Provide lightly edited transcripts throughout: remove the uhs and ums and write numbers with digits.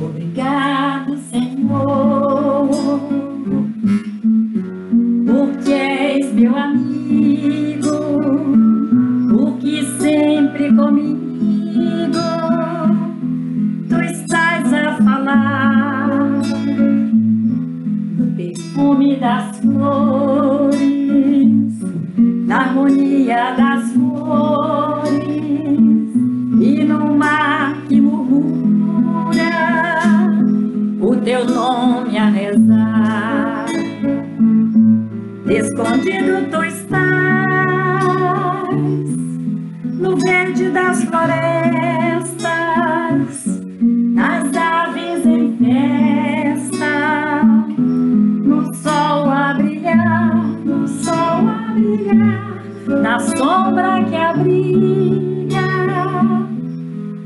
Obrigado, Senhor, porque és meu amigo, porque sempre comigo tu estás a falar do perfume das flores, da harmonia das cores e no mar que murmura o teu nome a rezar. Escondido tu estás no verde das florestas, nas aves em festa, no sol a brilhar, na sombra que abriga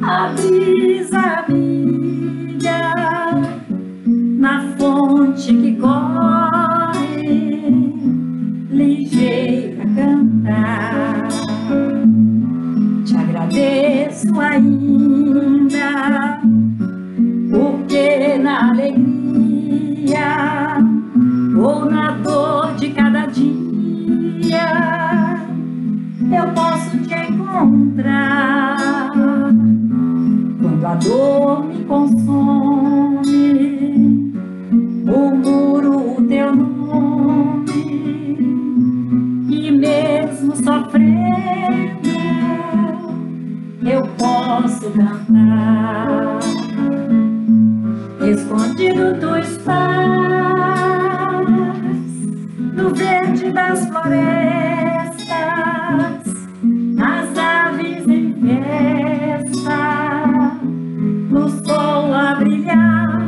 a brisa amiga, na fonte que corre ligeira a cantar. Te agradeço ainda, porque na alegria ou na dor de cada dia eu posso te encontrar. Quando a dor me consome, o muro o teu nome, e mesmo sofrendo eu posso cantar. Escondido tu estás no verde das florestas, nas aves em festa, no sol a brilhar,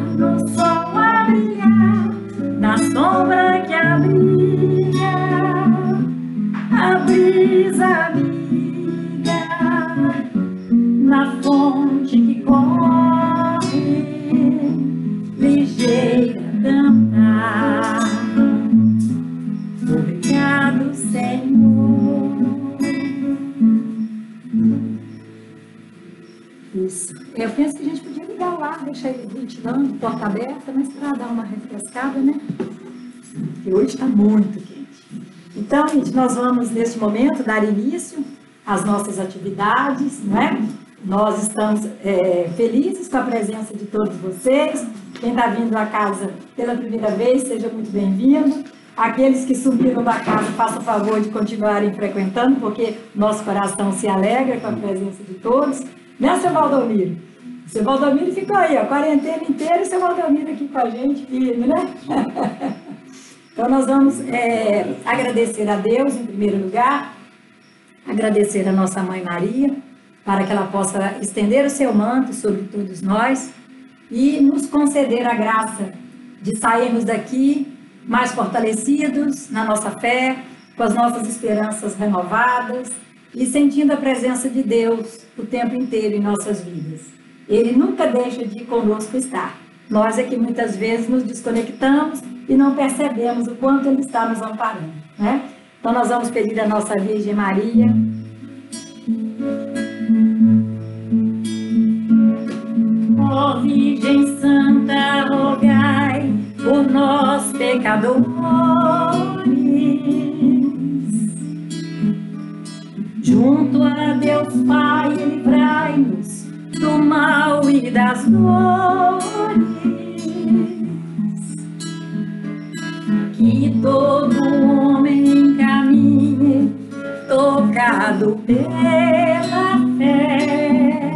na sombra que abriga a brisa amiga, na fonte que corre ligeira cantar. Obrigado, Senhor. Isso. Eu penso que a gente podia ligar o ar, deixar ele ventilando, porta aberta, mas para dar uma refrescada, né? Porque hoje está muito quente. Então, gente, nós vamos, neste momento, dar início às nossas atividades, não é? Nós estamos felizes com a presença de todos vocês. Quem está vindo à casa pela primeira vez, seja muito bem-vindo. Aqueles que subiram da casa, façam o favor de continuarem frequentando, porque nosso coração se alegra com a presença de todos. Né, seu Valdomiro? Seu Valdomiro ficou aí, a quarentena inteira, e seu Valdomiro aqui com a gente, firme, né? Então, nós vamos agradecer a Deus, em primeiro lugar, agradecer a nossa Mãe Maria, para que ela possa estender o seu manto sobre todos nós e nos conceder a graça de sairmos daqui mais fortalecidos na nossa fé, com as nossas esperanças renovadas e sentindo a presença de Deus o tempo inteiro em nossas vidas. Ele nunca deixa de conosco estar. Nós é que muitas vezes nos desconectamos e não percebemos o quanto Ele está nos amparando, né? Então nós vamos pedir à nossa Virgem Maria Virgem Santa, rogai por nós, pecadores. Junto a Deus Pai, livrai-nos do mal e das dores. Que todo homem caminhe tocado pela fé,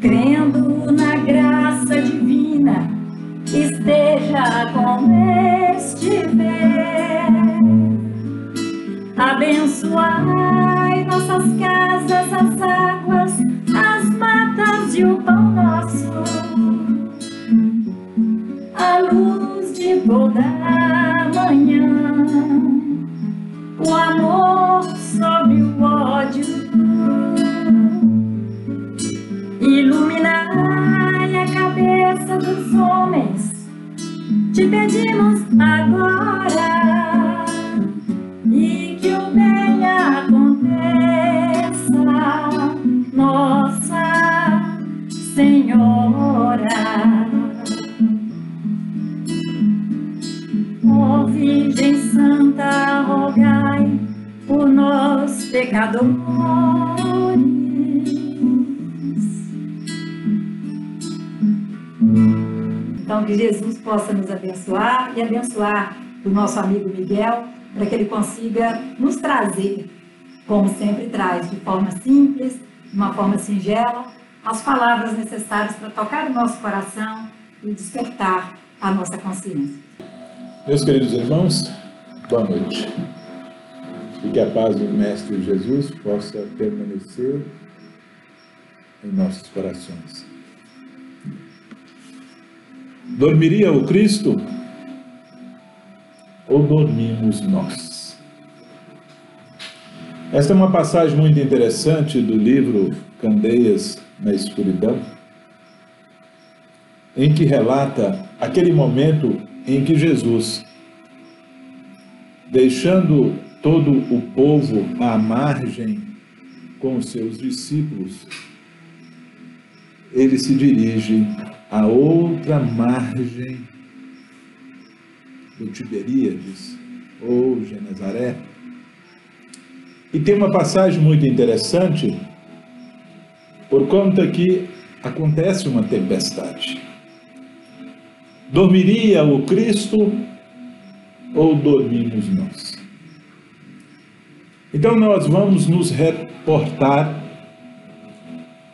crendo na graça divina, esteja como estiver. Abençoai nossas casas, as águas, as matas e o pão nosso, a luz de toda manhã, o amor sobre o ódio. Iluminai a cabeça dos homens, te pedimos agora, e que o bem aconteça, nossa Senhora. Senhora, ó Virgem Santa, rogai por nós pecadores. Então que Jesus possa nos abençoar e abençoar o nosso amigo Miguel, para que ele consiga nos trazer, como sempre traz, de forma simples, de uma forma singela, as palavras necessárias para tocar o nosso coração e despertar a nossa consciência. Meus queridos irmãos, boa noite. E que a paz do Mestre Jesus possa permanecer em nossos corações. Dormiria o Cristo? Ou dormimos nós? Esta é uma passagem muito interessante do livro Candeias na Escuridão, em que relata aquele momento em que Jesus, deixando todo o povo à margem com os seus discípulos, ele se dirige à outra margem do Tiberíades, ou Genesaré. E tem uma passagem muito interessante, por conta que acontece uma tempestade. Dormiria o Cristo ou dormimos nós? Então nós vamos nos reportar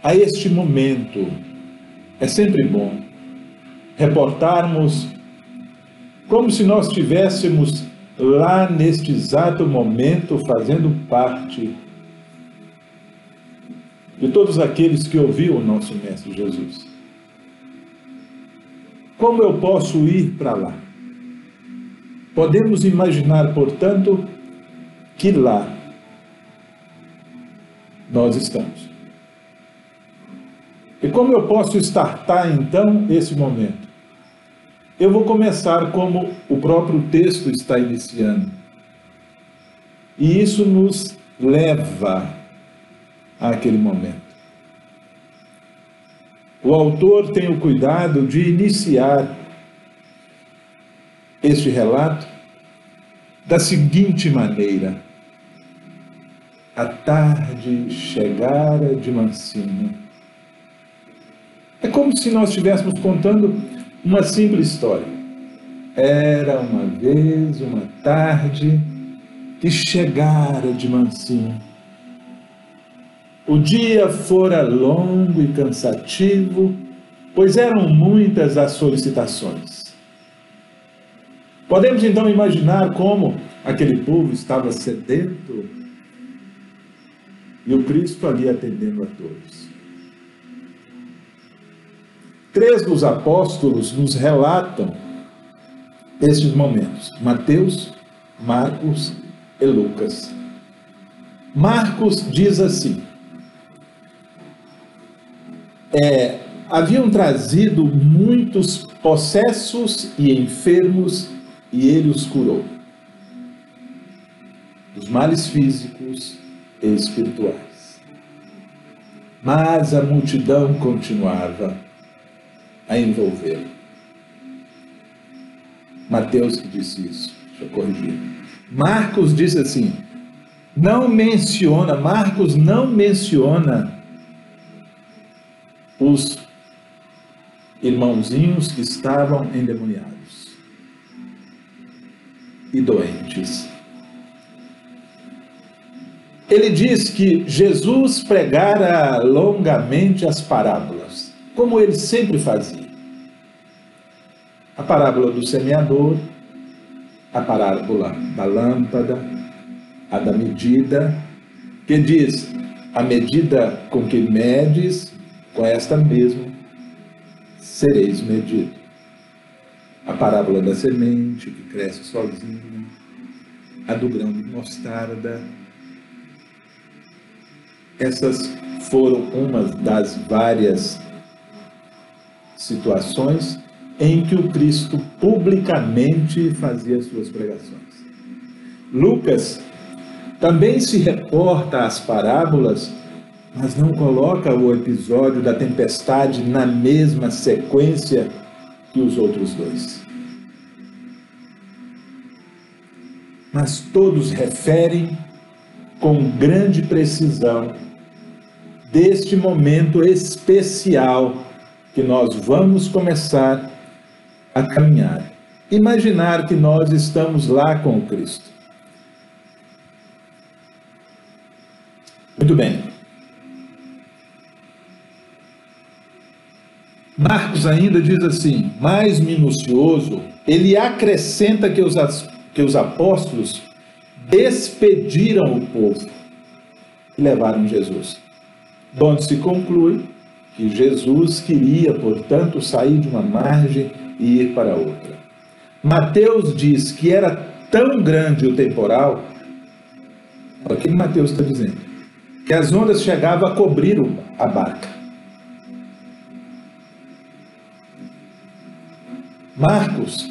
a este momento. É sempre bom reportarmos como se nós estivéssemos lá neste exato momento, fazendo parte de todos aqueles que ouviram o nosso Mestre Jesus. Como eu posso ir para lá? Podemos imaginar, portanto, que lá nós estamos. E como eu posso startar, então, esse momento? Eu vou começar como o próprio texto está iniciando. E isso nos leva àquele momento. O autor tem o cuidado de iniciar este relato da seguinte maneira: a tarde chegara de mansinho. É como se nós estivéssemos contando uma simples história. Era uma vez, uma tarde, que chegara de mansinho. O dia fora longo e cansativo, pois eram muitas as solicitações. Podemos então imaginar como aquele povo estava sedento e o Cristo ali atendendo a todos. Três dos apóstolos nos relatam estes momentos: Mateus, Marcos e Lucas. Marcos diz assim: haviam trazido muitos possessos e enfermos, e ele os curou dos males físicos e espirituais. Mas a multidão continuava a envolvê-lo. Mateus que disse isso, deixa eu corrigir. Marcos disse assim, Marcos não menciona os irmãozinhos que estavam endemoniados e doentes. Ele diz que Jesus pregara longamente as parábolas, como ele sempre fazia. A parábola do semeador, a parábola da lâmpada, a da medida, que diz, a medida com que medes, com esta mesma sereis medido. A parábola da semente, que cresce sozinha, a do grão de mostarda. Essas foram umas das várias situações em que o Cristo publicamente fazia suas pregações. Lucas também se reporta às parábolas, mas não coloca o episódio da tempestade na mesma sequência que os outros dois. Mas todos referem com grande precisão deste momento especial que nós vamos começar a caminhar. Imaginar que nós estamos lá com o Cristo. Muito bem. Marcos ainda diz assim, mais minucioso, ele acrescenta que os apóstolos despediram o povo e levaram Jesus. Donde se conclui que Jesus queria, portanto, sair de uma margem e ir para outra. Mateus diz que era tão grande o temporal, olha o que Mateus está dizendo, que as ondas chegavam a cobrir a barca. Marcos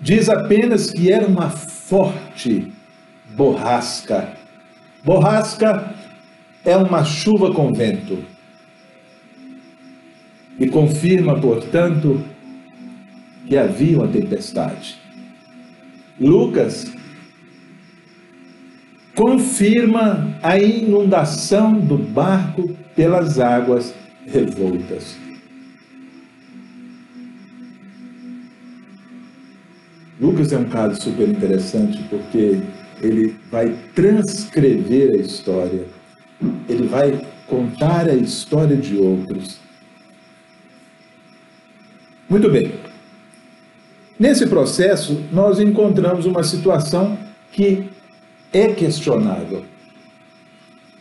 diz apenas que era uma forte borrasca. Borrasca é uma chuva com vento. E confirma, portanto, que havia uma tempestade. Lucas confirma a inundação do barco pelas águas revoltas. Lucas é um caso super interessante porque ele vai transcrever a história, ele vai contar a história de outros. Muito bem. Nesse processo, nós encontramos uma situação que é questionável.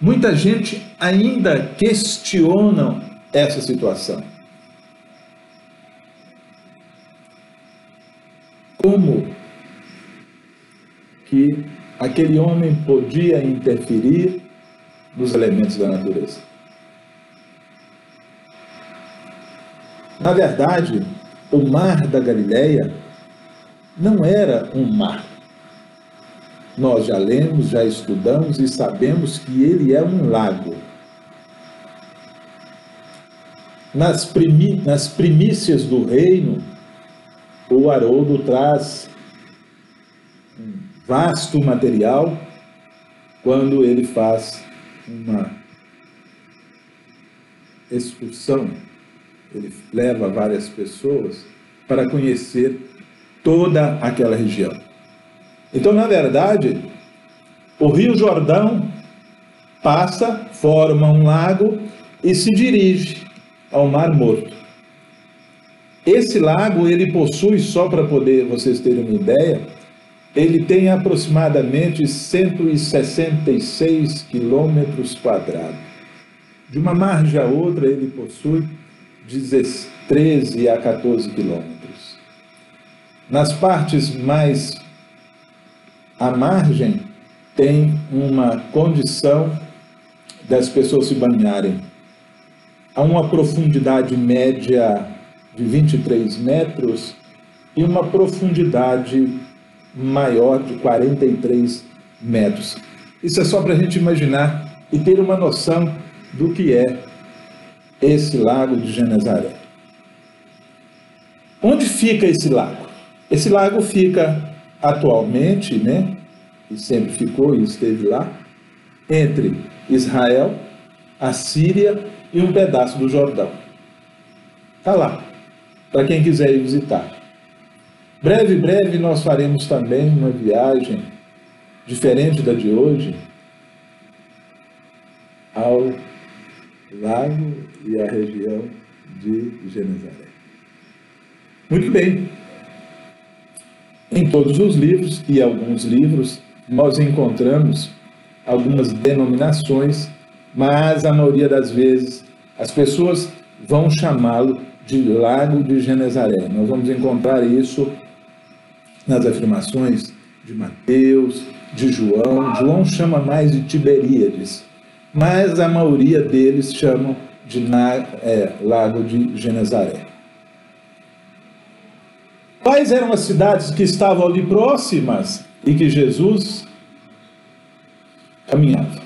Muita gente ainda questiona essa situação. Como que aquele homem podia interferir nos elementos da natureza? Na verdade, o mar da Galileia não era um mar. Nós já lemos, já estudamos e sabemos que ele é um lago. Nas primícias do reino, o Haroldo traz um vasto material quando ele faz uma excursão. Ele leva várias pessoas para conhecer toda aquela região. Então, na verdade, o Rio Jordão passa, forma um lago e se dirige ao Mar Morto. Esse lago, ele possui, só para poder vocês terem uma ideia, ele tem aproximadamente 166 quilômetros quadrados. De uma margem a outra, ele possui 13 a 14 quilômetros. Nas partes mais à margem, tem uma condição das pessoas se banharem. Há uma profundidade média de 23 metros e uma profundidade maior de 43 metros. Isso é só para a gente imaginar e ter uma noção do que é esse lago de Genesaré. Onde fica esse lago? Esse lago fica atualmente, né, e sempre ficou e esteve lá, entre Israel, a Síria e um pedaço do Jordão. Está lá, para quem quiser ir visitar. Breve nós faremos também uma viagem diferente da de hoje ao lago e à região de Genesaré. Muito bem. Em todos os livros e alguns livros nós encontramos algumas denominações, mas a maioria das vezes as pessoas vão chamá-lo de Lago de Genesaré. Nós vamos encontrar isso nas afirmações de Mateus, de João. João chama mais de Tiberíades, mas a maioria deles chamam de Lago de Genesaré. Quais eram as cidades que estavam ali próximas e que Jesus caminhava?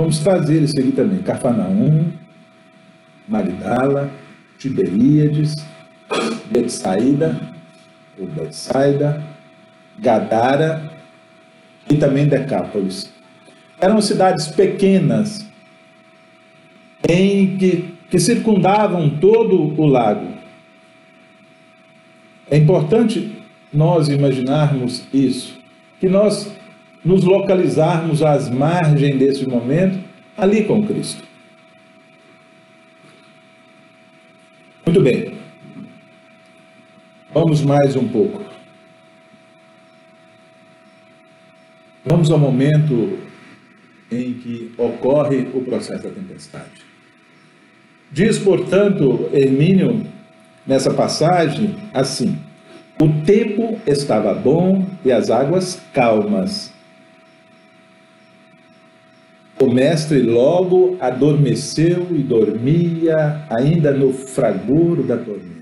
Vamos fazer isso aqui também. Cafarnaum, Magdala, Tiberíades, Betsaída, Gadara e também Decápolis. Eram cidades pequenas em que circundavam todo o lago. É importante nós imaginarmos isso, que nós nos localizarmos às margens desse momento, ali com Cristo. Muito bem. Vamos mais um pouco. Vamos ao momento em que ocorre o processo da tempestade. Diz, portanto, Hermínio, nessa passagem, assim: o tempo estava bom e as águas calmas. O mestre logo adormeceu e dormia ainda no fragor da tormenta.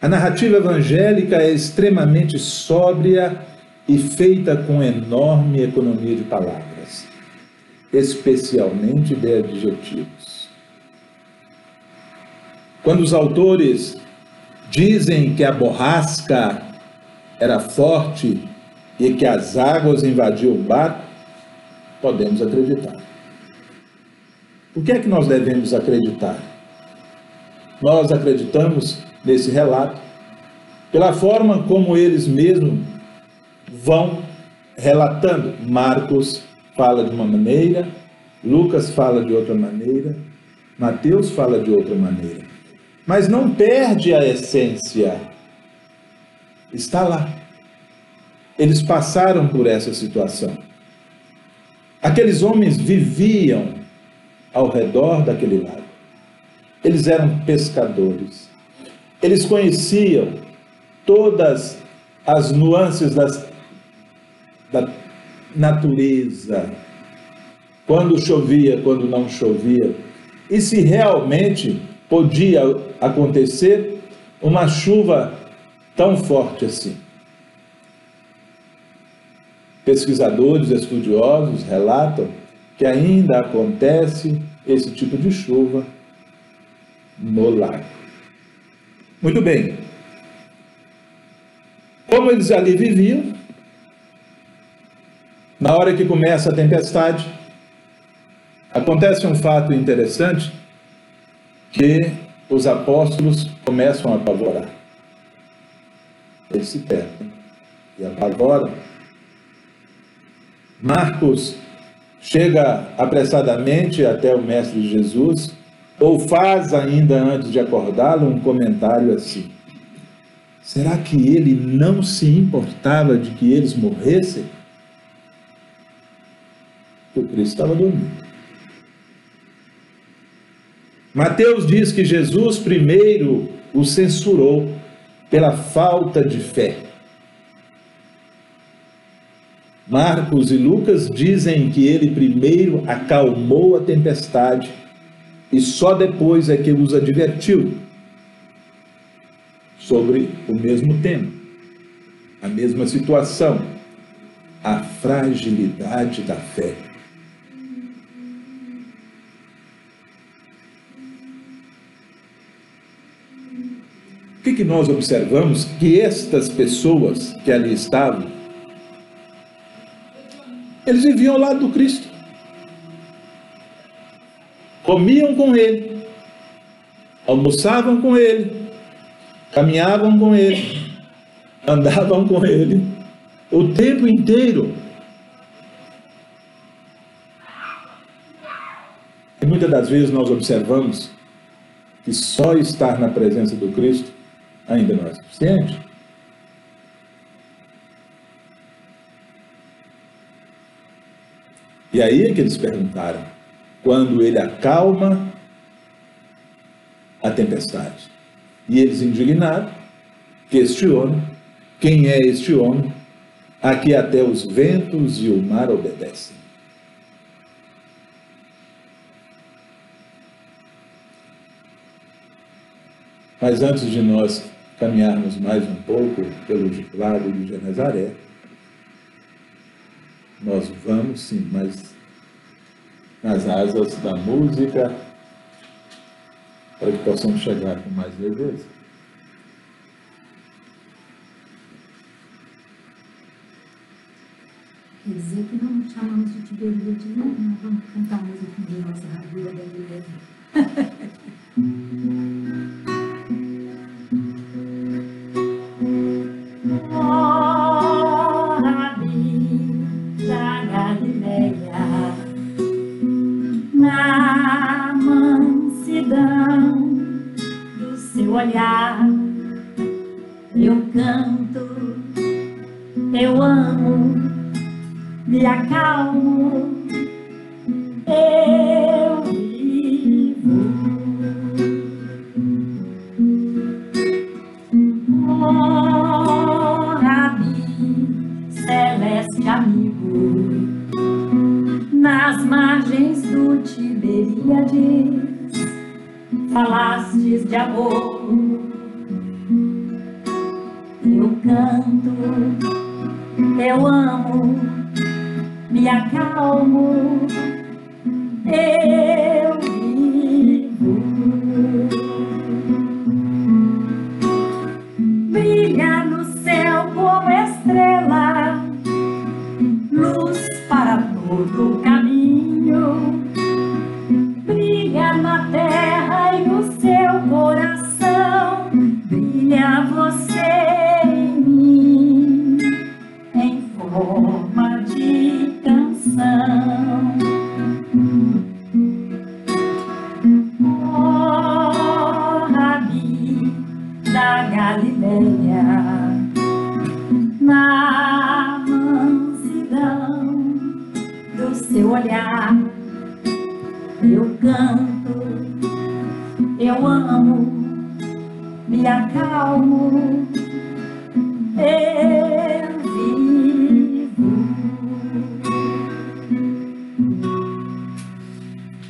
A narrativa evangélica é extremamente sóbria e feita com enorme economia de palavras, especialmente de adjetivos. Quando os autores dizem que a borrasca era forte e que as águas invadiam o barco, podemos acreditar. O que é que nós devemos acreditar? Nós acreditamos nesse relato pela forma como eles mesmos vão relatando. Marcos fala de uma maneira, Lucas fala de outra maneira, Mateus fala de outra maneira. Mas não perde a essência. Está lá. Eles passaram por essa situação. Aqueles homens viviam ao redor daquele lago. Eles eram pescadores. Eles conheciam todas as nuances da natureza. Quando chovia, quando não chovia. E se realmente podia acontecer uma chuva tão forte assim. Pesquisadores, estudiosos relatam que ainda acontece esse tipo de chuva no lago. Muito bem. Como eles ali viviam, na hora que começa a tempestade, acontece um fato interessante que os apóstolos começam a apavorar. Eles se perdem e apavoram. Marcos chega apressadamente até o mestre Jesus, ou faz ainda antes de acordá-lo um comentário assim: será que ele não se importava de que eles morressem? O Cristo estava dormindo. Mateus diz que Jesus primeiro o censurou pela falta de fé. Marcos e Lucas dizem que ele primeiro acalmou a tempestade e só depois é que os advertiu sobre o mesmo tema, a mesma situação, a fragilidade da fé. O que nós observamos? Que estas pessoas que ali estavam, eles viviam ao lado do Cristo. Comiam com Ele. Almoçavam com Ele. Caminhavam com Ele. Andavam com Ele. O tempo inteiro. E muitas das vezes nós observamos que só estar na presença do Cristo ainda não é suficiente. E aí é que eles perguntaram, quando ele acalma a tempestade. E eles indignados, que este homem, quem é este homem, a que até os ventos e o mar obedecem? Mas antes de nós caminharmos mais um pouco pelo lago de Genesaré, nós vamos sim, mas nas asas da música, para que possamos chegar com mais leveza. Quer dizer que não chamamos de Tiberíades, não vamos cantar música de nossa Rainha da Galileia. Do seu olhar eu canto, eu amo, me acalmo, eu vivo. Oh, Rabi, celeste amigo, nas margens do Tiberíades falastes de amor, eu canto, eu amo, me acalmo, eu vivo. Brilha no céu como estrela, luz para todo caminho. Brilha na terra e no seu coração, brilha você em mim, em forma de canção. Oh, Rabi da Galileia, na mansidão do seu olhar eu canto, eu amo, me acalmo, eu vivo.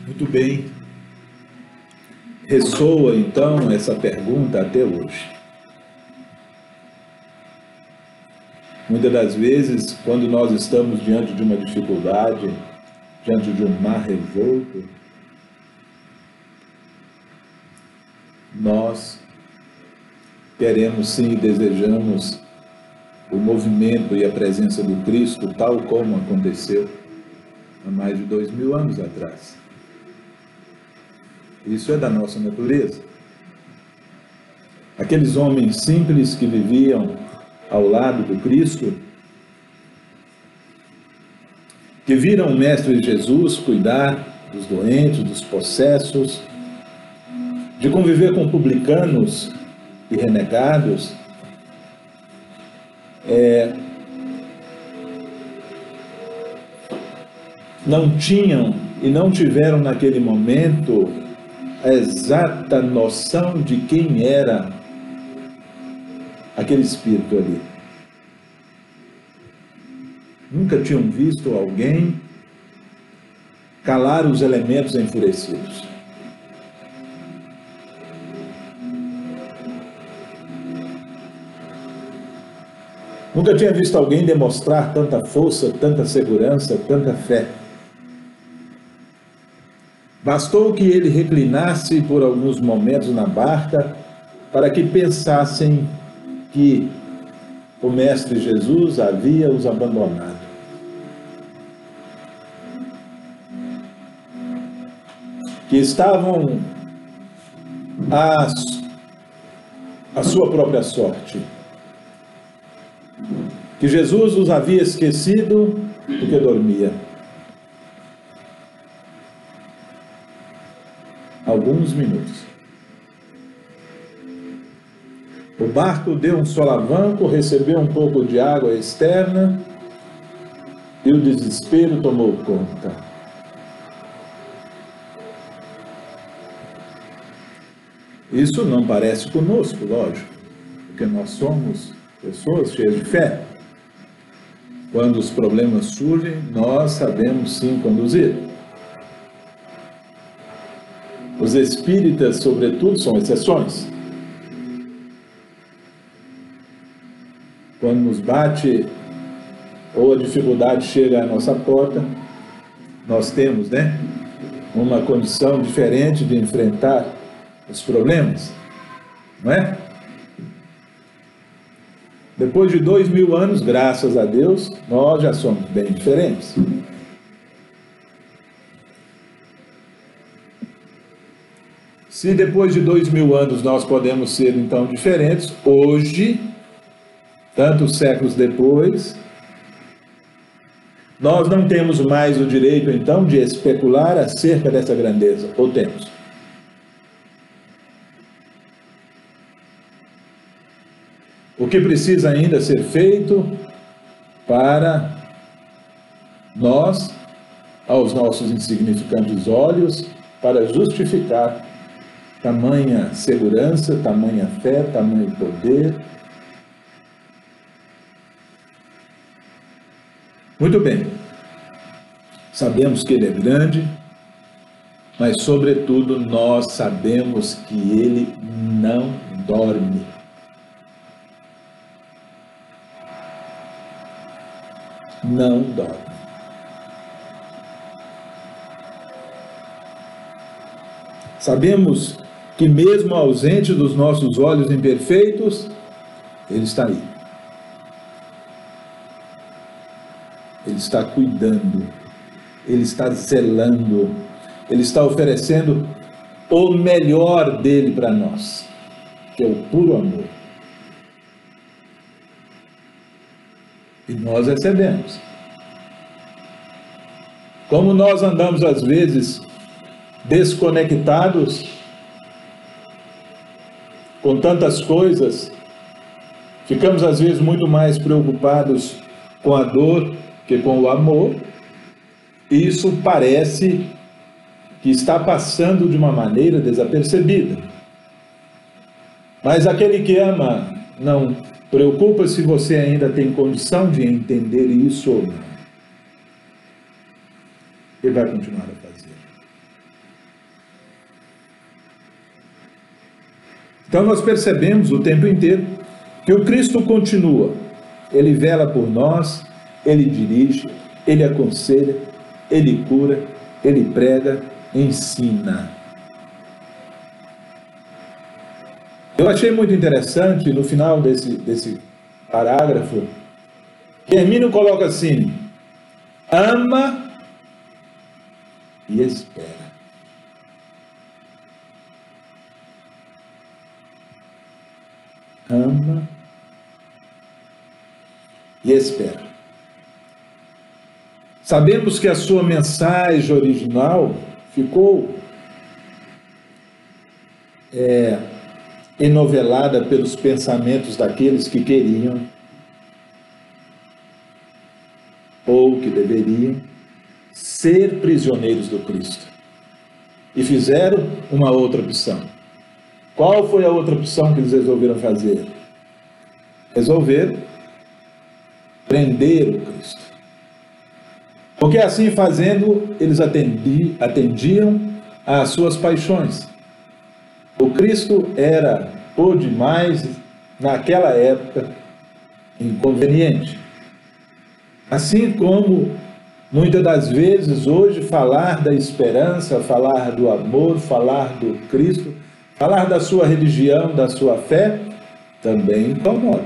Muito bem. Ressoa então essa pergunta até hoje. Muitas das vezes, quando nós estamos diante de uma dificuldade, diante de um mar revolto, nós queremos sim e desejamos o movimento e a presença do Cristo, tal como aconteceu há mais de 2000 anos atrás. Isso é da nossa natureza. Aqueles homens simples que viviam ao lado do Cristo, que viram o Mestre Jesus cuidar dos doentes, dos possessos, de conviver com publicanos e renegados, não tinham e não tiveram naquele momento a exata noção de quem era aquele espírito ali. Nunca tinham visto alguém calar os elementos enfurecidos. Nunca tinha visto alguém demonstrar tanta força, tanta segurança, tanta fé. Bastou que ele reclinasse por alguns momentos na barca para que pensassem que o Mestre Jesus havia os abandonado. Que estavam à sua própria sorte. Que Jesus os havia esquecido porque dormia. Alguns minutos. O barco deu um solavanco, recebeu um pouco de água externa e o desespero tomou conta. Isso não parece conosco, lógico, porque nós somos pessoas cheias de fé. Quando os problemas surgem, nós sabemos sim conduzir. Os espíritas, sobretudo, são exceções. Quando nos bate ou a dificuldade chega à nossa porta, nós temos, uma condição diferente de enfrentar os problemas, não é? Depois de 2000 anos, graças a Deus, nós já somos bem diferentes. Se depois de 2000 anos nós podemos ser, então, diferentes, hoje, tantos séculos depois, nós não temos mais o direito, então, de especular acerca dessa grandeza, ou temos? O que precisa ainda ser feito para nós, aos nossos insignificantes olhos, para justificar tamanha segurança, tamanha fé, tamanho poder. Muito bem. Sabemos que ele é grande, mas, sobretudo, nós sabemos que ele não dorme. Não dorme. Sabemos que mesmo ausente dos nossos olhos imperfeitos, ele está aí. Ele está cuidando, ele está zelando, ele está oferecendo o melhor dele para nós, que é o puro amor. E nós recebemos. Como nós andamos, às vezes, desconectados com tantas coisas, ficamos às vezes muito mais preocupados com a dor que com o amor, e isso parece que está passando de uma maneira desapercebida. Mas aquele que ama não preocupa se você ainda tem condição de entender isso ou não. Ele vai continuar a fazer. Então nós percebemos o tempo inteiro que o Cristo continua, ele vela por nós, ele dirige, ele aconselha, ele cura, ele prega, ensina. Eu achei muito interessante, no final desse parágrafo, que Hermínio coloca assim: ama e espera. Ama e espera. Sabemos que a sua mensagem original ficou enovelada pelos pensamentos daqueles que queriam ou que deveriam ser prisioneiros do Cristo, e fizeram uma outra opção. Qual foi a outra opção que eles resolveram fazer? Resolveram prender o Cristo. Porque assim fazendo, eles atendiam às suas paixões. O Cristo era, por demais, naquela época, inconveniente. Assim como, muitas das vezes, hoje, falar da esperança, falar do amor, falar do Cristo, falar da sua religião, da sua fé, também incomoda.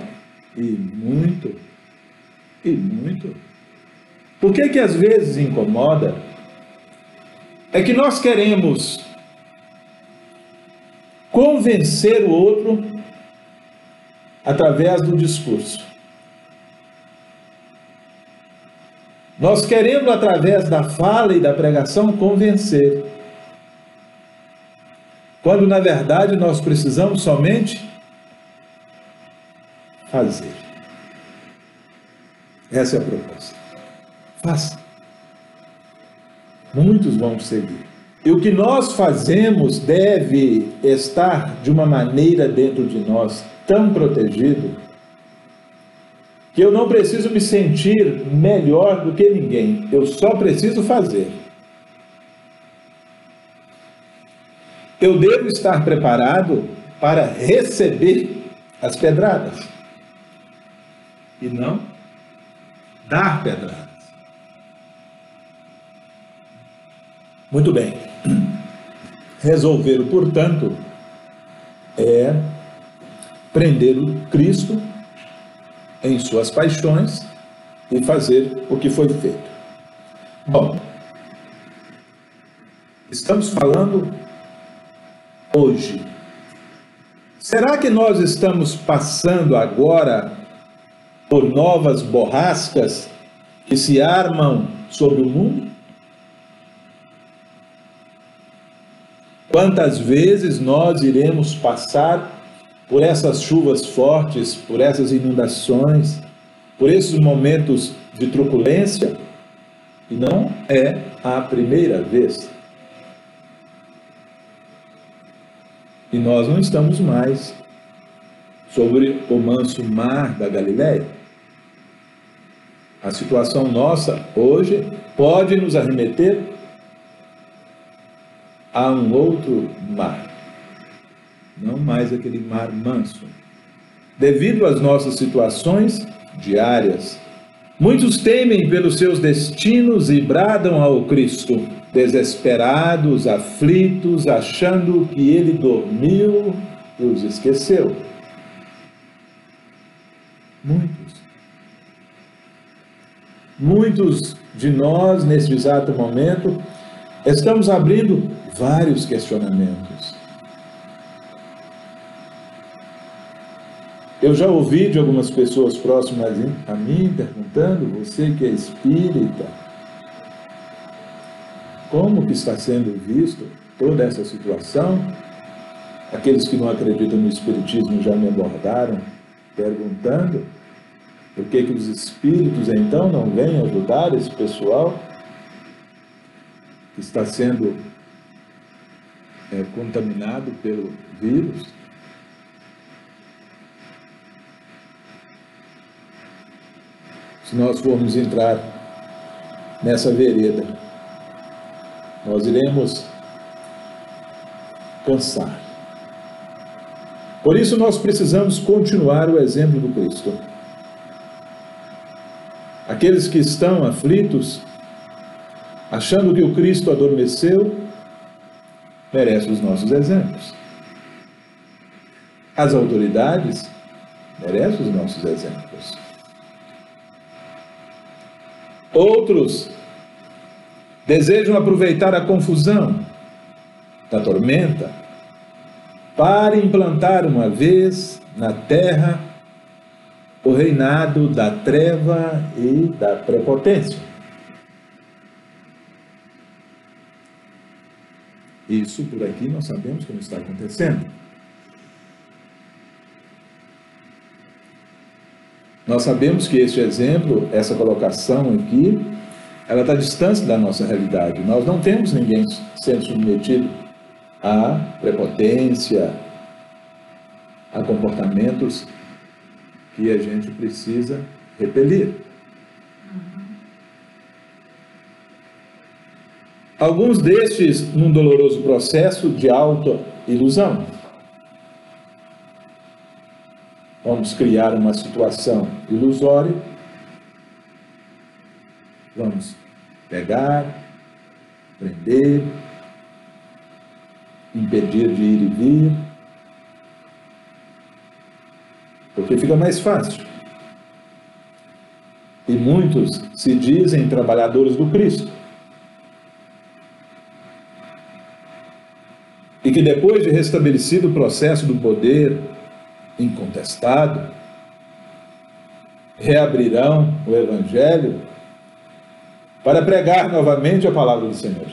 E muito. Por que às vezes incomoda? É que nós queremos convencer o outro através do discurso. Nós queremos, através da fala e da pregação, convencer. Quando, na verdade, nós precisamos somente fazer. Essa é a proposta. Faça. Muitos vão seguir. E o que nós fazemos deve estar, de uma maneira, dentro de nós, tão protegido, que eu não preciso me sentir melhor do que ninguém. Eu só preciso fazer. Eu devo estar preparado para receber as pedradas e não dar pedradas. Muito bem. Resolveram, portanto, prender o Cristo em suas paixões e fazer o que foi feito. Bom, estamos falando hoje. Será que nós estamos passando agora por novas borrascas que se armam sobre o mundo? Quantas vezes nós iremos passar por essas chuvas fortes, por essas inundações, por esses momentos de truculência? E não é a primeira vez. E nós não estamos mais sobre o manso mar da Galileia. A situação nossa hoje pode nos arremeter a um outro mar, não mais aquele mar manso. Devido às nossas situações diárias, muitos temem pelos seus destinos e bradam ao Cristo, desesperados, aflitos, achando que ele dormiu e os esqueceu. Muitos de nós, neste exato momento, estamos abrindo vários questionamentos. Eu já ouvi de algumas pessoas próximas a mim perguntando: você que é espírita, como que está sendo visto toda essa situação? Aqueles que não acreditam no espiritismo já me abordaram perguntando por que que os espíritos então não vêm ajudar esse pessoal que está sendo contaminado pelo vírus. Se nós formos entrar nessa vereda, nós iremos cansar. Por isso, nós precisamos continuar o exemplo do Cristo. Aqueles que estão aflitos, achando que o Cristo adormeceu, merecem os nossos exemplos. As autoridades merecem os nossos exemplos. Outros desejam aproveitar a confusão da tormenta para implantar uma vez na terra o reinado da treva e da prepotência. Isso por aqui nós sabemos que não está acontecendo. Nós sabemos que este exemplo, essa colocação aqui, ela está distante da nossa realidade. Nós não temos ninguém sendo submetido à prepotência, a comportamentos que a gente precisa repelir. Alguns destes num doloroso processo de autoilusão. Vamos criar uma situação ilusória, vamos pegar, prender, impedir de ir e vir, porque fica mais fácil. E muitos se dizem trabalhadores do Cristo, e que depois de restabelecido o processo do poder incontestado, reabrirão o Evangelho para pregar novamente a palavra do Senhor.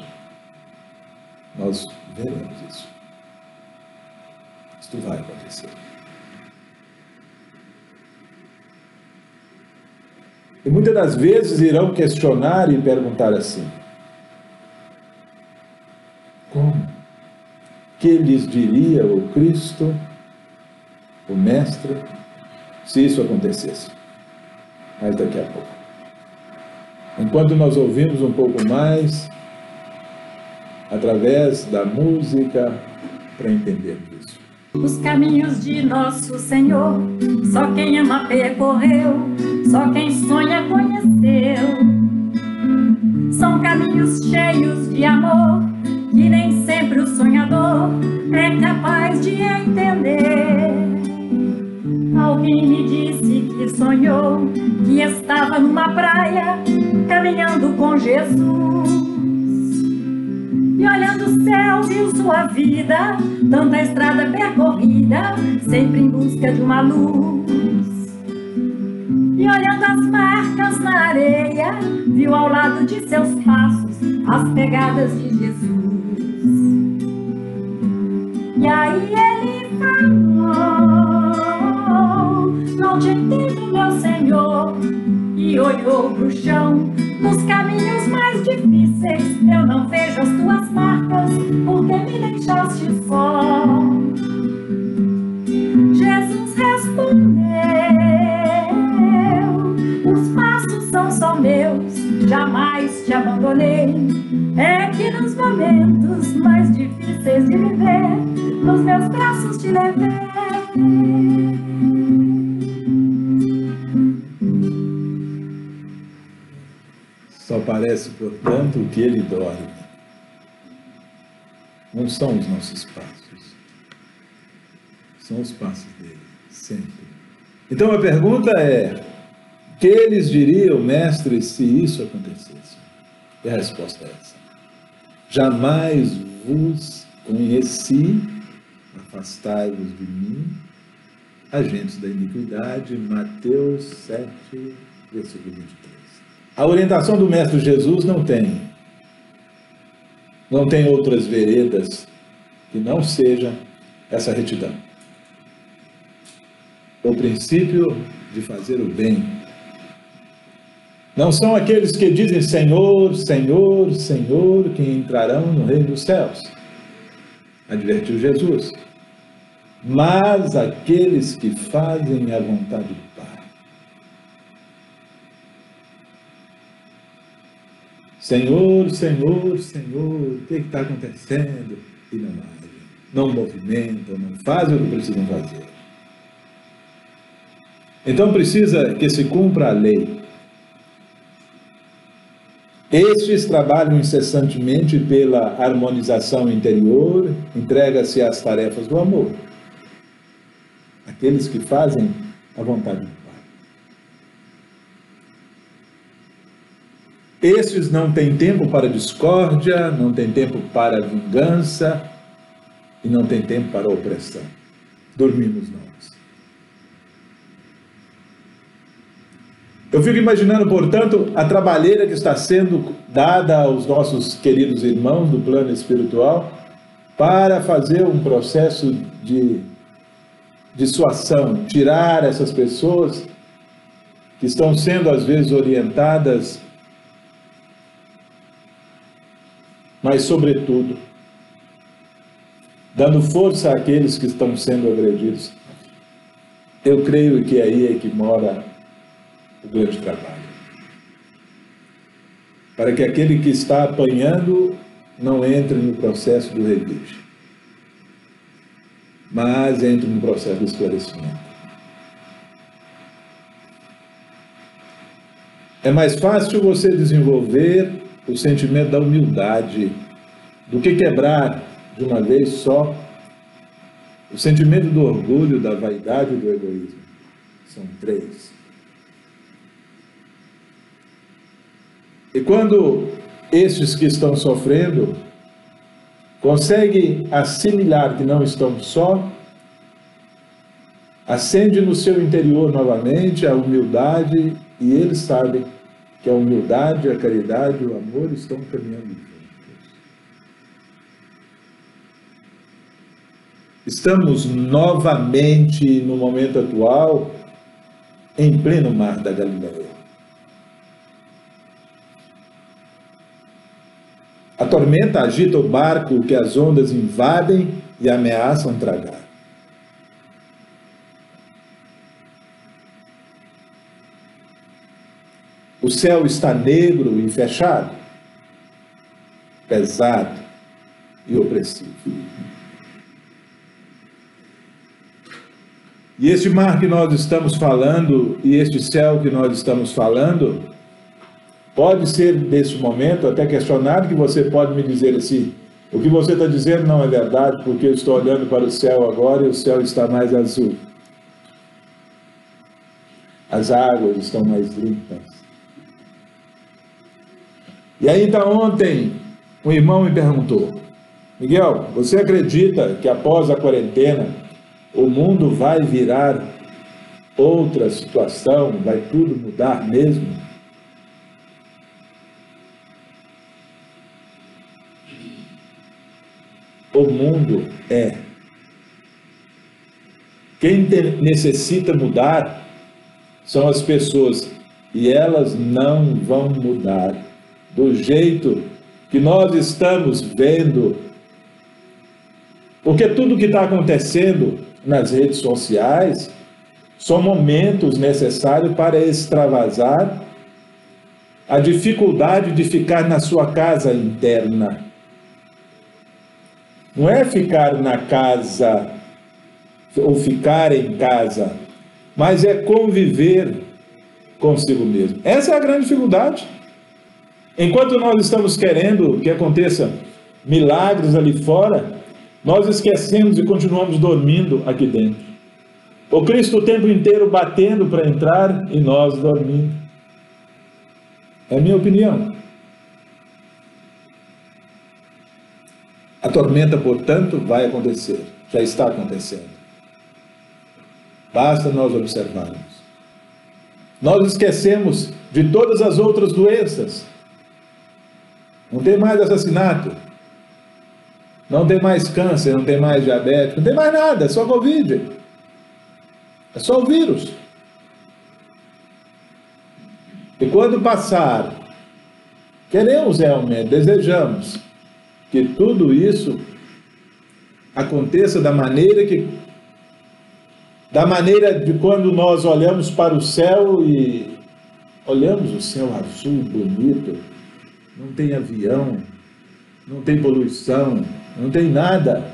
Nós veremos isso. Isto vai acontecer. E muitas das vezes irão questionar e perguntar assim: como que lhes diria o Cristo, o Mestre, se isso acontecesse? Mas daqui a pouco, enquanto nós ouvimos um pouco mais, através da música, para entendermos isso. Os caminhos de nosso Senhor, só quem ama percorreu, só quem sonha conheceu. São caminhos cheios de amor, que nem sempre o sonhador é capaz de entender. Alguém me disse que sonhou que estava numa praia caminhando com Jesus, e olhando o céu viu sua vida, tanta estrada percorrida, sempre em busca de uma luz. E olhando as marcas na areia, viu ao lado de seus passos as pegadas de Jesus. E aí ele falou: não te entendo, meu Senhor. E olhou pro chão, nos caminhos mais difíceis eu não vejo as tuas marcas, porque me deixaste só. Jesus respondeu: os passos são só meus, jamais te abandonei. É que nos momentos mais difíceis de viver, nos meus braços te levei. Só parece, portanto, o que ele dorme. Não são os nossos passos. São os passos dele, sempre. Então a pergunta é: o que eles diriam, mestre, se isso acontecesse? E a resposta é essa: jamais vos conheci, afastai-vos de mim, agentes da iniquidade. Mateus 7, versículo 23. A orientação do Mestre Jesus não tem outras veredas que não seja essa retidão. O princípio de fazer o bem. Não são aqueles que dizem Senhor, Senhor, Senhor, que entrarão no reino dos céus, advertiu Jesus, mas aqueles que fazem a vontade do Pai. Senhor, Senhor, Senhor, o que está acontecendo? E não agem, não movimentam, não fazem o que precisam fazer. Então precisa que se cumpra a lei. Estes trabalham incessantemente pela harmonização interior, entrega-se às tarefas do amor. Aqueles que fazem a vontade do Pai. Esses não têm tempo para discórdia, não têm tempo para vingança e não têm tempo para opressão. Dormimos nós. Eu fico imaginando, portanto, a trabalheira que está sendo dada aos nossos queridos irmãos do plano espiritual para fazer um processo de dissuasão, tirar essas pessoas que estão sendo, às vezes, orientadas, mas, sobretudo, dando força àqueles que estão sendo agredidos. Eu creio que aí é que mora o grande trabalho. Para que aquele que está apanhando não entre no processo do revide, mas entre no processo do esclarecimento. É mais fácil você desenvolver o sentimento da humildade, do que quebrar de uma vez só o sentimento do orgulho, da vaidade e do egoísmo. São três. E quando estes que estão sofrendo conseguem assimilar que não estão só, acende no seu interior novamente a humildade, e eles sabem que a humildade, a caridade e o amor estão caminhando juntos. Estamos novamente, no momento atual, em pleno mar da Galileia. A tormenta agita o barco que as ondas invadem e ameaçam tragar. O céu está negro e fechado, pesado e opressivo. E este mar que nós estamos falando, e este céu que nós estamos falando, pode ser, nesse momento, até questionado, que você pode me dizer assim: O que você está dizendo não é verdade, porque eu estou olhando para o céu agora e o céu está mais azul. As águas estão mais limpas. E ainda ontem, um irmão me perguntou: Miguel, você acredita que após a quarentena o mundo vai virar outra situação? Vai tudo mudar mesmo? O mundo é. Quem necessita mudar são as pessoas, e elas não vão mudar. Do jeito que nós estamos vendo, porque tudo que está acontecendo nas redes sociais são momentos necessários para extravasar a dificuldade de ficar na sua casa interna. Não é ficar na casa ou ficar em casa, mas é conviver consigo mesmo. Essa é a grande dificuldade. Enquanto nós estamos querendo que aconteça milagres ali fora, nós esquecemos e continuamos dormindo aqui dentro. O Cristo o tempo inteiro batendo para entrar e nós dormindo. É a minha opinião. A tormenta, portanto, vai acontecer. Já está acontecendo. Basta nós observarmos. Nós esquecemos de todas as outras doenças. Não tem mais assassinato, não tem mais câncer, não tem mais diabetes, não tem mais nada, é só Covid, é só o vírus. E quando passar, queremos realmente, desejamos que tudo isso aconteça da maneira de quando nós olhamos para o céu e olhamos o céu azul, bonito, não tem avião, não tem poluição, não tem nada.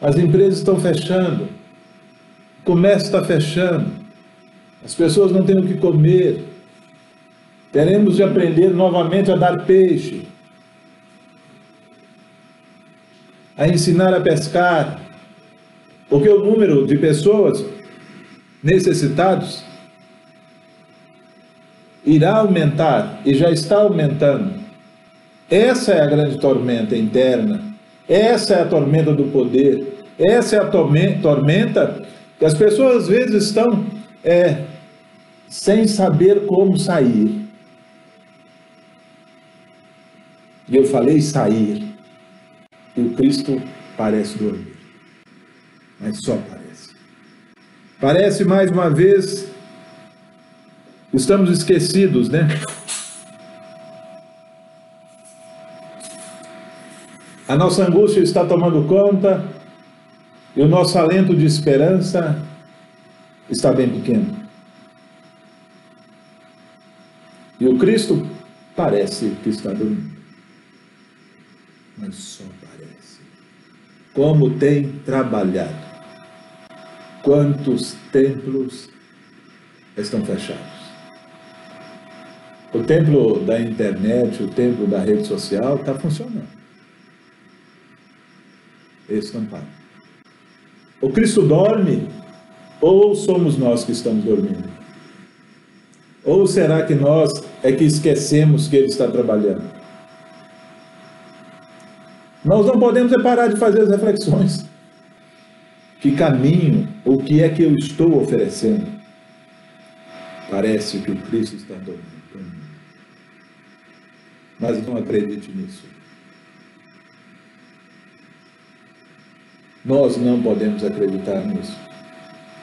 As empresas estão fechando, o comércio está fechando, as pessoas não têm o que comer. Teremos de aprender novamente a dar peixe, a ensinar a pescar, porque o número de pessoas necessitadas irá aumentar, e já está aumentando. Essa é a grande tormenta interna, essa é a tormenta do poder, essa é a tormenta que as pessoas às vezes estão sem saber como sair. E eu falei sair, e o Cristo parece dormir, mas só parece. Parece mais uma vez. Estamos esquecidos, né? A nossa angústia está tomando conta e o nosso alento de esperança está bem pequeno. E o Cristo parece que está dormindo, mas só parece. Como tem trabalhado! Quantos templos estão fechados? O templo da internet, o templo da rede social está funcionando. Estampado. O Cristo dorme, ou somos nós que estamos dormindo? Ou será que nós é que esquecemos que Ele está trabalhando? Nós não podemos parar de fazer as reflexões. Que caminho, o que é que eu estou oferecendo? Parece que o Cristo está dormindo. Mas não acredite nisso. Nós não podemos acreditar nisso.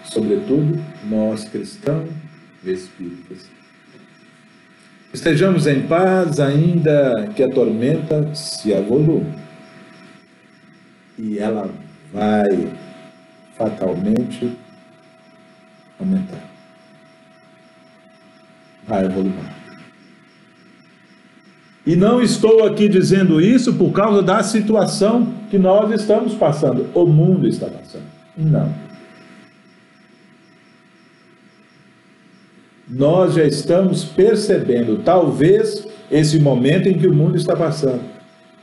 Sobretudo, nós cristãos espíritas. Estejamos em paz, ainda que a tormenta se avolume. E ela vai fatalmente aumentar. Vai evoluir. E não estou aqui dizendo isso por causa da situação que nós estamos passando, o mundo está passando. Não. Nós já estamos percebendo, talvez, esse momento em que o mundo está passando.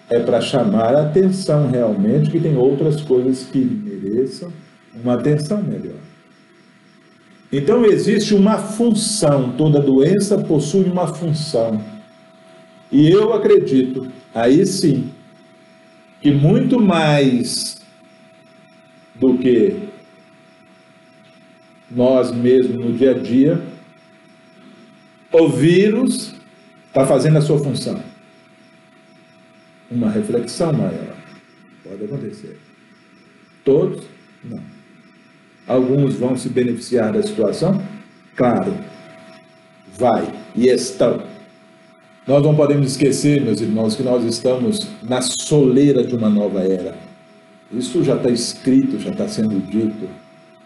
é para chamar a atenção realmente, que tem outras coisas que mereçam uma atenção melhor. Então existe uma função, toda doença possui uma função. E eu acredito, aí sim, que muito mais do que nós mesmos no dia a dia, o vírus está fazendo a sua função. Uma reflexão maior. Pode acontecer. Todos? Não. Alguns vão se beneficiar da situação? Claro. Vai. E estão. Nós não podemos esquecer, meus irmãos, que nós estamos na soleira de uma nova era. Isso já está escrito, já está sendo dito.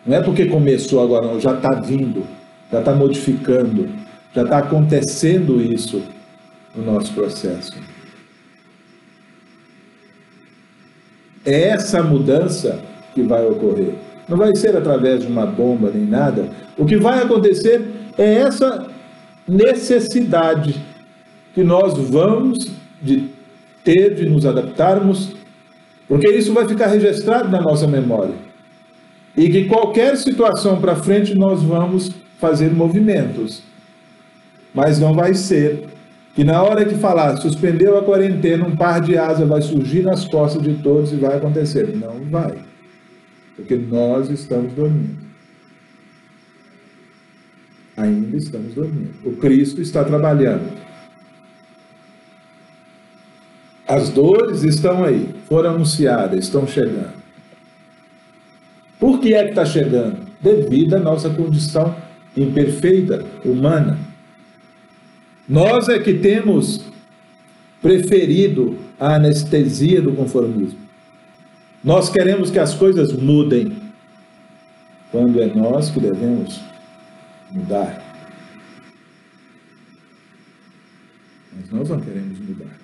Não é porque começou agora, não. Já está vindo, já está modificando, já está acontecendo isso no nosso processo. É essa mudança que vai ocorrer. Não vai ser através de uma bomba nem nada. O que vai acontecer é essa necessidade que nós vamos de nos adaptarmos, porque isso vai ficar registrado na nossa memória. E que qualquer situação para frente nós vamos fazer movimentos. Mas não vai ser que na hora que falar, suspendeu a quarentena, um par de asas vai surgir nas costas de todos e vai acontecer. Não vai. Porque nós estamos dormindo. Ainda estamos dormindo. O Cristo está trabalhando. As dores estão aí, foram anunciadas, estão chegando. Por que é que está chegando? Devido à nossa condição imperfeita, humana. Nós é que temos preferido a anestesia do conformismo. Nós queremos que as coisas mudem, quando é nós que devemos mudar. Mas nós não queremos mudar.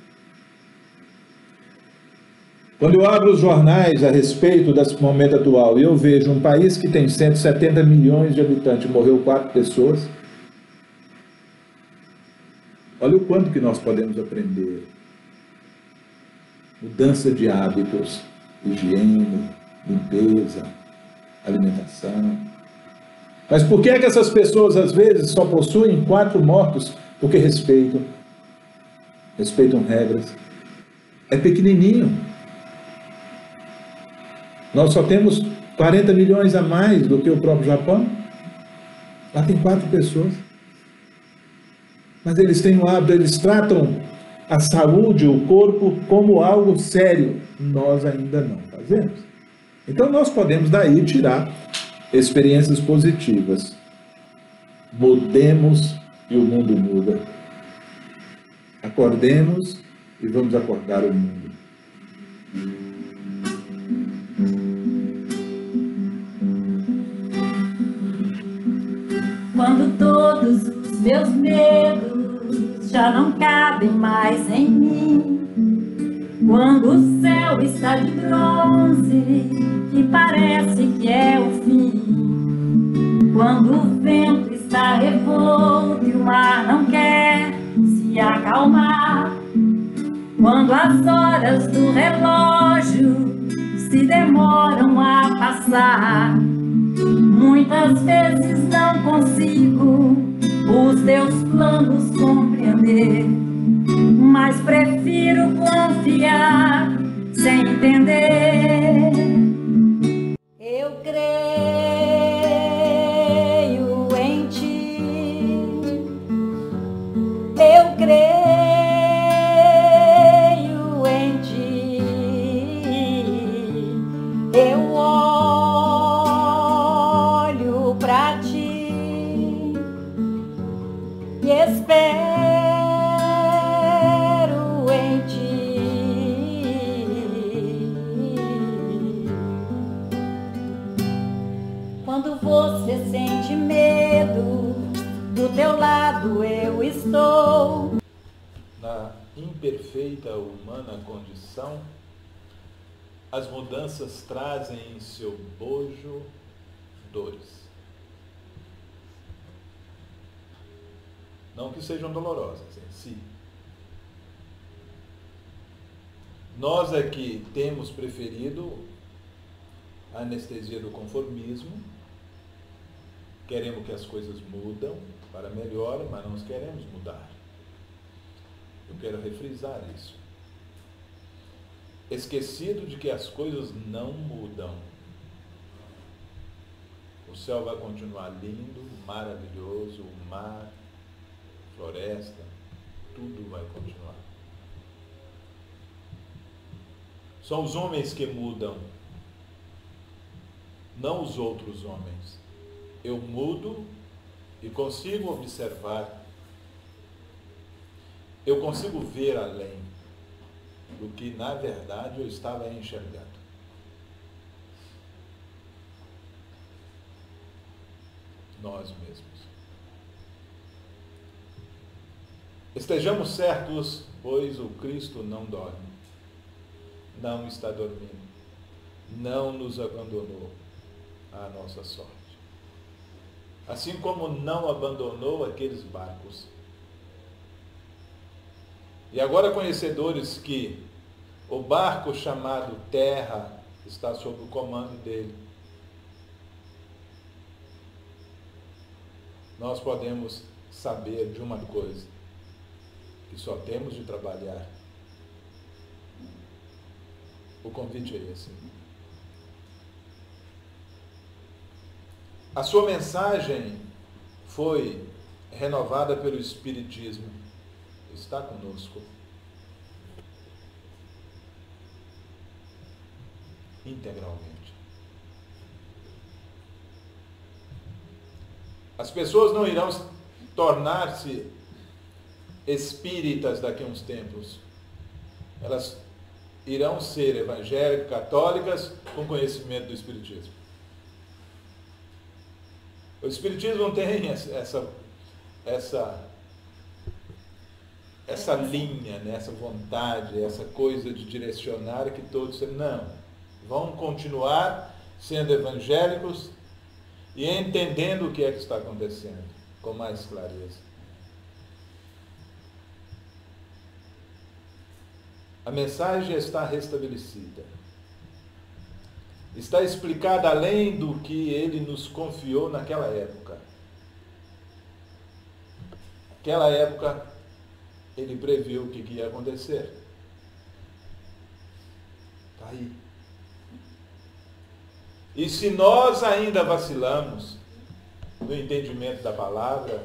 Quando eu abro os jornais a respeito desse momento atual, eu vejo um país que tem 170 milhões de habitantes, morreu 4 pessoas. Olha o quanto que nós podemos aprender. Mudança de hábitos, higiene, limpeza, alimentação. Mas por que é que essas pessoas, às vezes, só possuem 4 mortos? Porque respeitam regras. É pequenininho. Nós só temos 40 milhões a mais do que o próprio Japão. Lá tem 4 pessoas. Mas eles têm o hábito, eles tratam a saúde, o corpo, como algo sério. Nós ainda não fazemos. Então nós podemos daí tirar experiências positivas. Mudemos e o mundo muda. Acordemos e vamos acordar o mundo. Quando todos os meus medos já não cabem mais em mim, quando o céu está de bronze e parece que é o fim, quando o vento está revolto e o mar não quer se acalmar, quando as horas do relógio se demoram a passar, muitas vezes não consigo os teus planos compreender, mas prefiro confiar sem entender. Eu creio em ti, eu creio em ti, eu espero em ti. Quando você sente medo, do teu lado eu estou. Na imperfeita humana condição, as mudanças trazem em seu bojo dores. Não que sejam dolorosas em si, Nós aqui temos preferido a anestesia do conformismo, queremos que as coisas mudam para melhor, mas não queremos mudar. Eu quero refrisar isso. Esquecido de que as coisas não mudam. O céu vai continuar lindo, maravilhoso, o mar, floresta, tudo vai continuar. São os homens que mudam, não os outros homens. Eu mudo e consigo observar. Eu consigo ver além do que, na verdade, eu estava enxergando. Nós mesmos. Estejamos certos, pois o Cristo não dorme. Não está dormindo. Não nos abandonou à nossa sorte. Assim como não abandonou aqueles barcos. E agora, conhecedores que o barco chamado Terra está sob o comando dele, nós podemos saber de uma coisa, que só temos de trabalhar. O convite é esse. A sua mensagem foi renovada pelo Espiritismo. Está conosco. Integralmente. As pessoas não irão tornar-se espíritas daqui a uns tempos. Elas irão ser evangélicas, católicas, com conhecimento do Espiritismo. O Espiritismo não tem essa linha, né? Essa vontade, essa coisa de direcionar que todos... Não, vão continuar sendo evangélicos e entendendo o que é que está acontecendo com mais clareza. A mensagem está restabelecida. Está explicada além do que ele nos confiou naquela época. Aquela época... Ele previu o que ia acontecer. Está aí. E se nós ainda vacilamos no entendimento da palavra,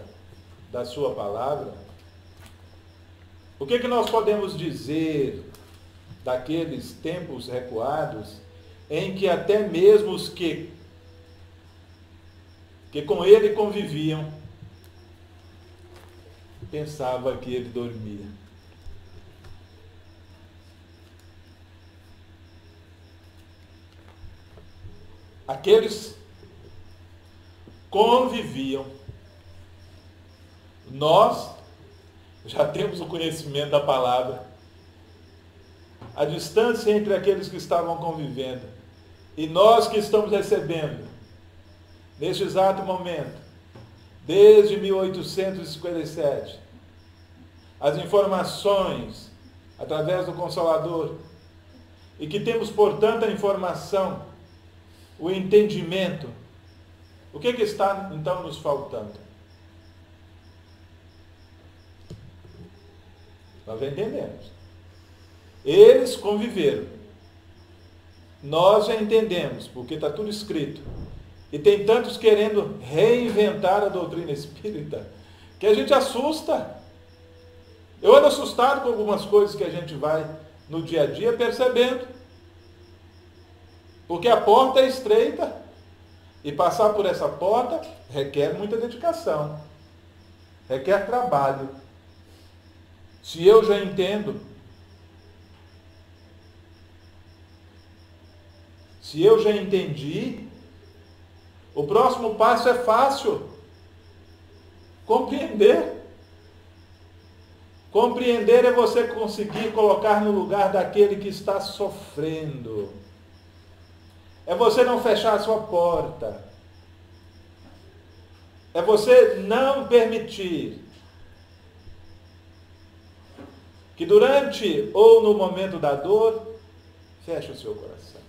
da sua palavra, o que nós podemos dizer daqueles tempos recuados em que até mesmo os que com ele conviviam pensava que ele dormia. Aqueles conviviam. Nós já temos o conhecimento da palavra. A distância entre aqueles que estavam convivendo e nós que estamos recebendo, neste exato momento, desde 1857, as informações através do Consolador, e que temos, portanto, a informação, o entendimento. O que está, então, nos faltando? Nós entendemos. Eles conviveram. Nós já entendemos, porque está tudo escrito. E tem tantos querendo reinventar a doutrina espírita, que a gente assusta. Eu ando assustado com algumas coisas que a gente vai no dia a dia percebendo. Porque a porta é estreita. E passar por essa porta requer muita dedicação. Requer trabalho. Se eu já entendo, se eu já entendi, o próximo passo é fácil. Compreender. Compreender é você conseguir colocar no lugar daquele que está sofrendo. É você não fechar a sua porta. É você não permitir que durante ou no momento da dor, feche o seu coração.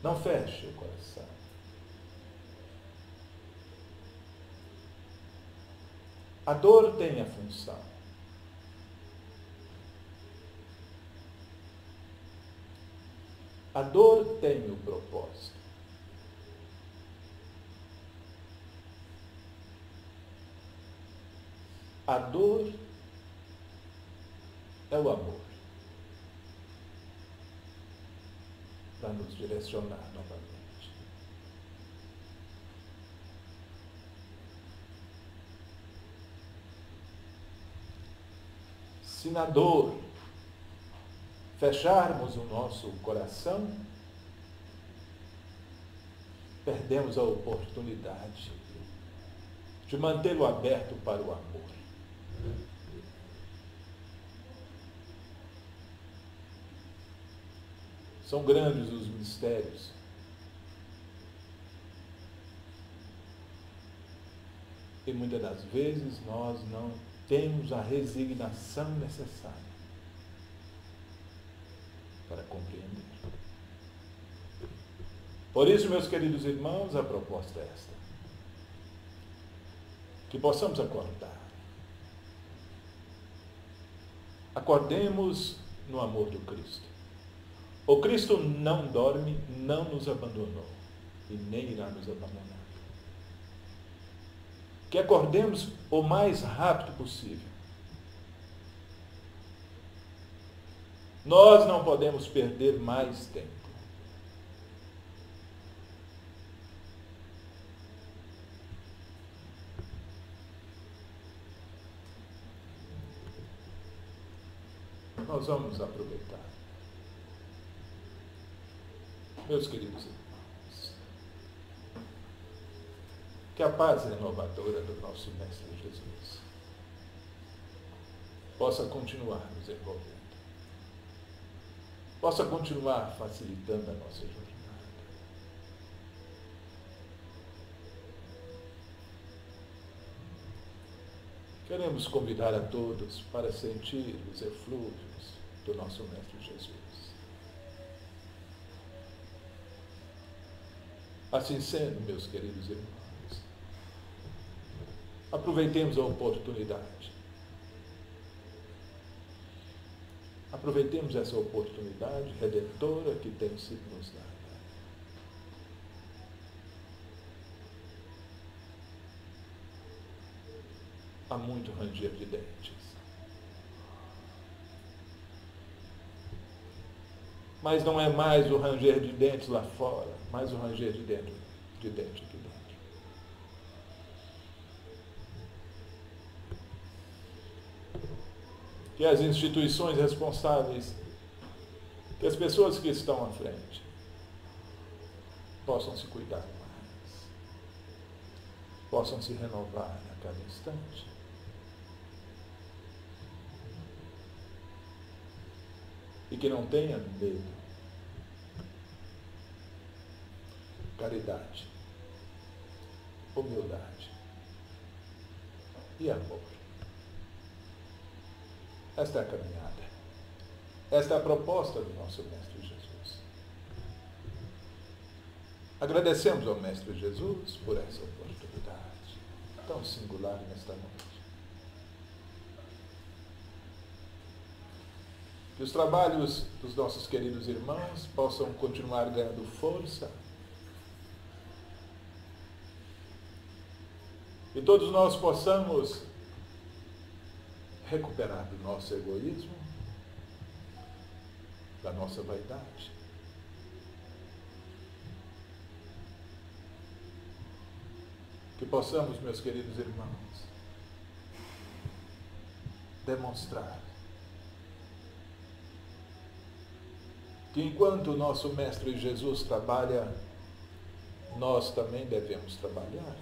Não feche o coração. A dor tem a função . A dor tem o propósito. A dor é o amor para nos direcionar novamente. Se na dor fecharmos o nosso coração, perdemos a oportunidade de mantê-lo aberto para o amor. São grandes os mistérios e muitas das vezes nós não temos a resignação necessária para compreender. Por isso, meus queridos irmãos, a proposta é esta: que possamos acordar. Acordemos no amor do Cristo. O Cristo não dorme, não nos abandonou e nem irá nos abandonar. Que acordemos o mais rápido possível. Nós não podemos perder mais tempo. Nós vamos aproveitar. Meus queridos irmãos, que a paz renovadora do nosso Mestre Jesus possa continuar nos envolvendo, possa continuar facilitando a nossa jornada. Queremos convidar a todos para sentir os eflúvios do nosso Mestre Jesus. Assim sendo, meus queridos irmãos, aproveitemos a oportunidade. Aproveitemos essa oportunidade redentora que tem sido nos dada. Há muito ranger de dentes. Mas não é mais o ranger de dentes lá fora, mas o ranger de dente aqui dentro. Que as instituições responsáveis, que as pessoas que estão à frente, possam se cuidar mais, possam se renovar a cada instante. E que não tenha medo. Caridade, humildade e amor. Esta é a caminhada. Esta é a proposta do nosso Mestre Jesus. Agradecemos ao Mestre Jesus por essa oportunidade tão singular nesta noite. Que os trabalhos dos nossos queridos irmãos possam continuar ganhando força. E todos nós possamos recuperar do nosso egoísmo, da nossa vaidade. Que possamos, meus queridos irmãos, demonstrar que enquanto o nosso Mestre Jesus trabalha, nós também devemos trabalhar.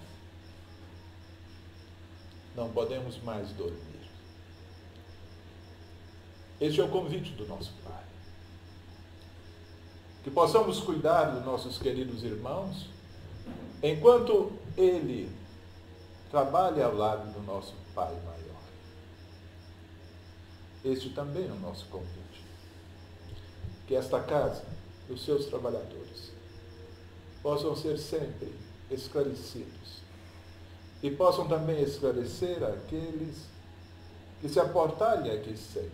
Não podemos mais dormir. Este é o convite do nosso Pai. Que possamos cuidar dos nossos queridos irmãos, enquanto Ele trabalha ao lado do nosso Pai maior. Este também é o nosso convite. Que esta casa e os seus trabalhadores possam ser sempre esclarecidos e possam também esclarecer aqueles que se aportarem aqui sempre.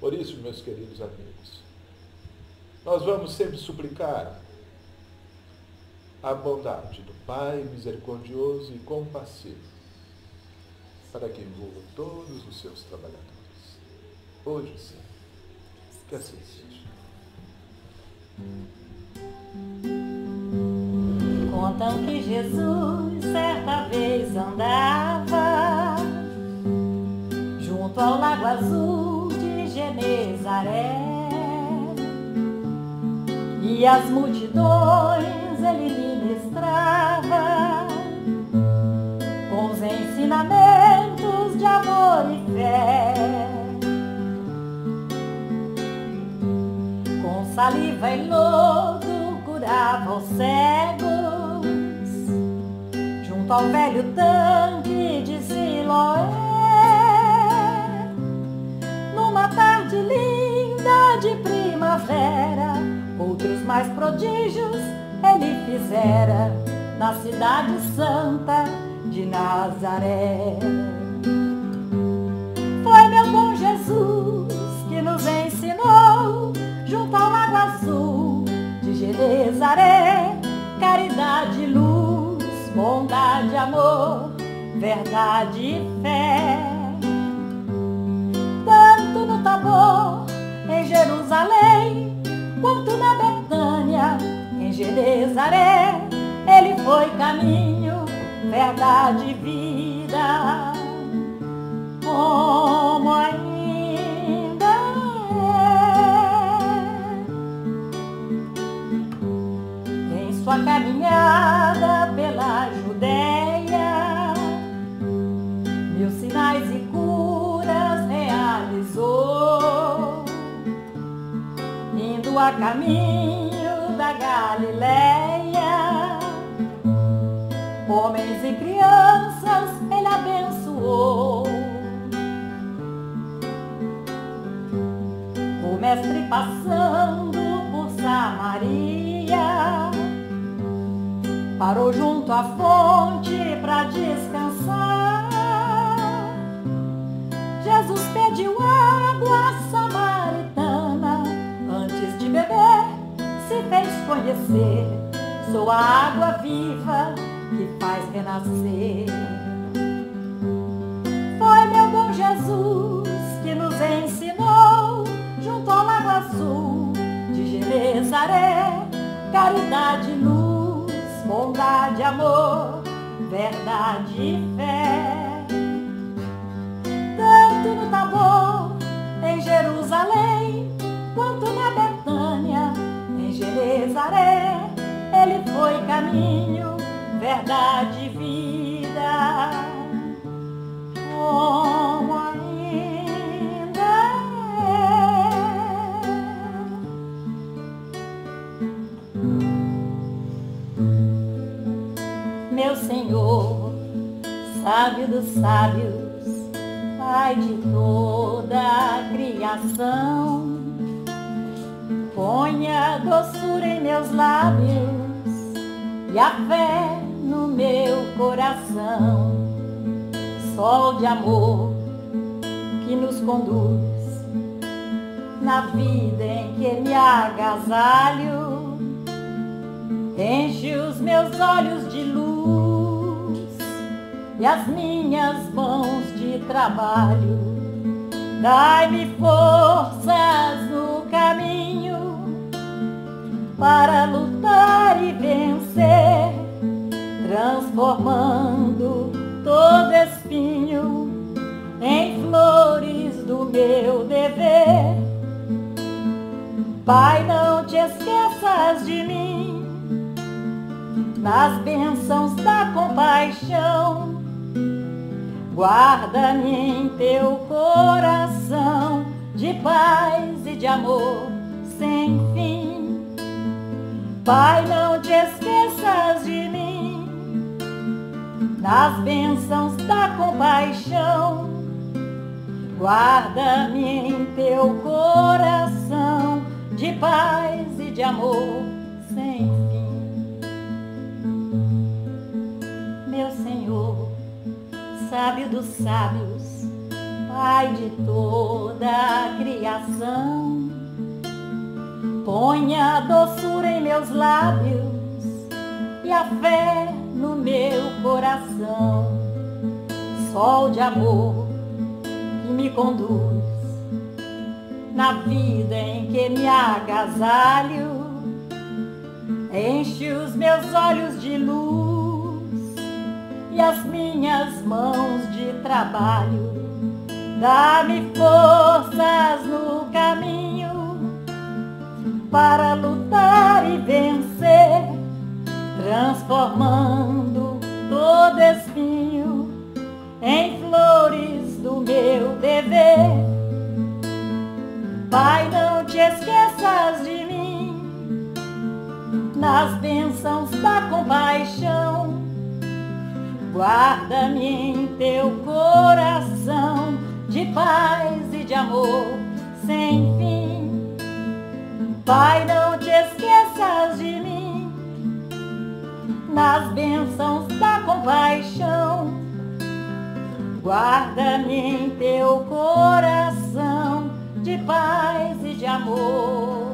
Por isso, meus queridos amigos, nós vamos sempre suplicar a bondade do Pai misericordioso e compassivo para que envolva todos os seus trabalhadores. Hoje sim, que assim seja. Contam que Jesus certa vez andava junto ao lago azul de Genesaré, e as multidões ele ministrava com os ensinamentos de amor e fé. Com saliva e lodo curava os cegos junto ao velho tanque de Siloé, numa tarde linda de primavera. Outros mais prodígios ele fizera na cidade santa de Nazaré. Foi meu bom Jesus que nos ensinou junto ao lago azul de Genesaré caridade, luz, bondade, amor, verdade e fé. Tanto no Tabor, em Jerusalém, quanto na Betânia, em Genesaré, ele foi caminho, verdade e vida, como ainda é. Em sua caminhada pela Judéia, mil sinais e curas realizou, a caminho da Galileia, homens e crianças ele abençoou. O mestre passando por Samaria parou junto à fonte para descansar. Jesus pediu água a samaritana, antes de beber, se fez conhecer. Sou a água viva que faz renascer. Foi meu bom Jesus que nos ensinou junto ao lago azul de Genesaré caridade, luz, bondade, amor, verdade e fé. Tanto no Tabor, em Jerusalém, quanto na Betânia, em Genesaré, ele foi caminho, verdade e vida, como ainda é. Meu Senhor, sábio dos sábios, Pai de toda a criação, ponha doçura em meus lábios e a fé no meu coração. Sol de amor que nos conduz na vida em que me agasalho, enche os meus olhos de luz e as minhas mãos de trabalho. Dai-me forças no caminho para lutar e vencer, transformando todo espinho em flores do meu dever. Pai, não te esqueças de mim nas bênçãos da compaixão. Guarda-me em teu coração de paz e de amor sem fim. Pai, não te esqueças de mim nas bênçãos da compaixão. Guarda-me em teu coração de paz e de amor sem fim. Meu Senhor, sábio dos sábios, Pai de toda a criação, ponha a doçura em meus lábios e a fé no meu coração. Sol de amor que me conduz na vida em que me agasalho, enche os meus olhos de luz e as minhas mãos de trabalho. Dá-me forças no caminho para lutar e vencer, transformando todo espinho em flores do meu dever. Pai, não te esqueças de mim nas bênçãos da compaixão. Guarda-me em teu coração de paz e de amor sem fim. Pai, não te esqueças de mim nas bênçãos da compaixão. Guarda-me em teu coração de paz e de amor.